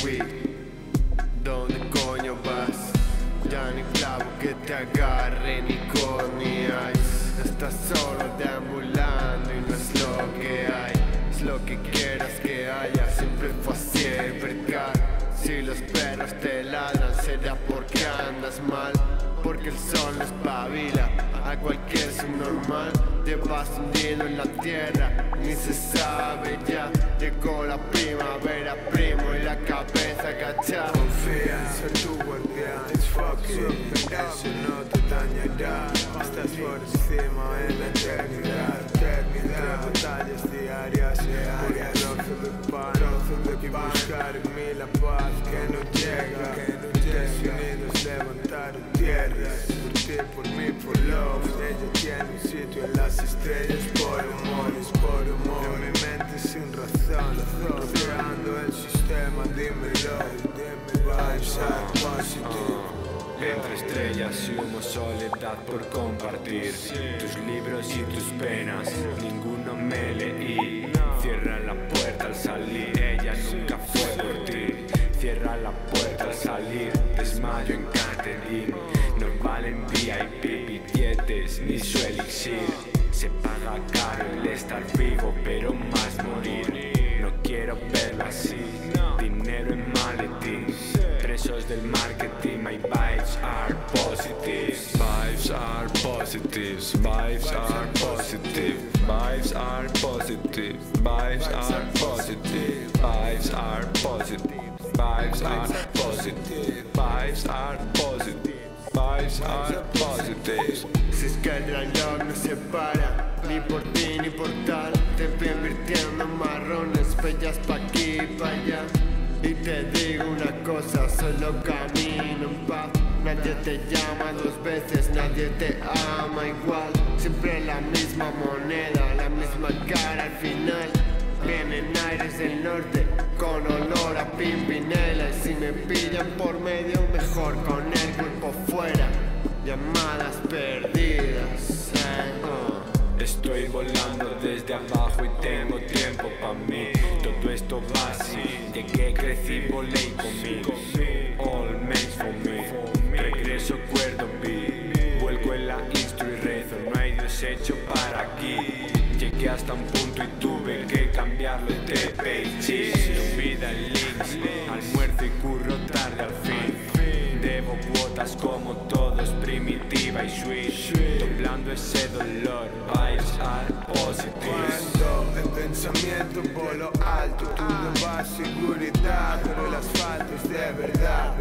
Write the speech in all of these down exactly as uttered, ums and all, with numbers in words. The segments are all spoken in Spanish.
kiwi. ¿Dónde coño vas? Ya ni clavo que te agarre ni con ni ice. Estás solo deambulando y no es lo que hay, es lo que quieras que haya. Siempre fue así el mercado. Si los perros te ladran será porque andas mal, porque el sol nos espabila a cualquier subnormal. Te vas hundiendo en la tierra, ni se sabe ya. Llegó la primavera, primo, y la cabeza agachada. Confía, soy tu guardián, eso no te dañará. Estás por encima en la eternidad, eternidad. Batallas diarias, diarias. Rozo de pan, rozo de pan. Buscar en mí la paz que no llega, que no llega. Unidos levantaron tierras, por ti, por mí, por love. Ella tiene un sitio en las estrellas, por humores, por humor. En mi mente sin razón, rodeando el sistema, dímelo. Vibes are positive. Entre estrellas y humo, soledad por compartir. Tus libros y tus penas, ninguno me leí. Cierra la puerta al salir, ella nunca fue por ti. Cierra la puerta al salir, desmayo en catering. No valen V I P, billetes ni su elixir. Se paga caro el estar vivo, pero más morir. No quiero verlo así, dinero en maletín. Presos del marketing, my vibes are positive. Vibes are positive, vibes are positive, vibes are positive, vibes are positive, vibes are positive, vibes are positive, vibes are positive, vibes are positive. Si es que el reloj no se para, ni por ti ni por tal, te voy invirtiendo en marrones, bellas pa' aquí y pa' allá. Y te digo una cosa, solo camino en paz. Nadie te llama dos veces, nadie te ama igual. Siempre la misma moneda, la misma cara al final. Vienen aires del norte, con olor a pimpinela. Y si me pillan por medio, mejor con el cuerpo fuera. Llamadas perdidas, eh, oh. Estoy volando desde abajo y tengo tiempo pa' mí. Todo esto va así, llegué, crecí, volé y comí. All makes for me, regreso cuerdo B. Vuelco en la instru y rezo, no hay Dios hecho para aquí. Llegué hasta un punto y tuve que cambiarlo de T P G. Tu vida en links, almuerzo y curro tarde al fin. Debo cuotas como todos, primitiva y sweet. Doblando ese dolor, vibes are positive. Pensamiento por lo alto, tú no vas seguridad, pero el asfalto es de verdad.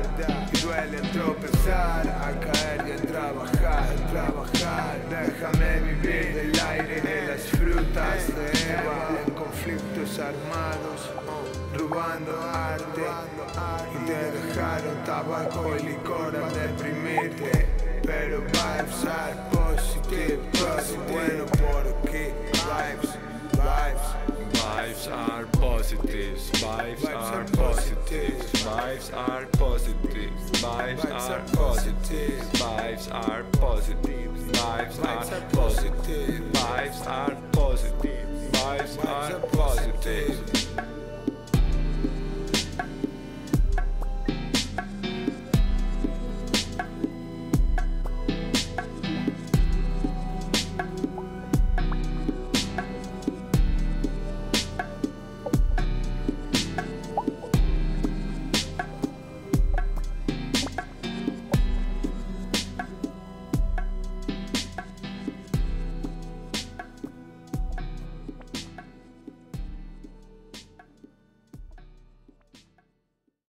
Y duele tropezar, a caer y a trabajar, a trabajar. Déjame vivir del aire de las frutas de Eva. En conflictos armados, robando arte, y te dejaron tabaco y licor a deprimirte. Pero vibes are positive, positive. Bueno por aquí, vibes. Vibes, vibes are positive, vibes are positive, vibes are positive, vibes are positive, vibes are positive, vibes are positive, vibes are positive, vibes are positive.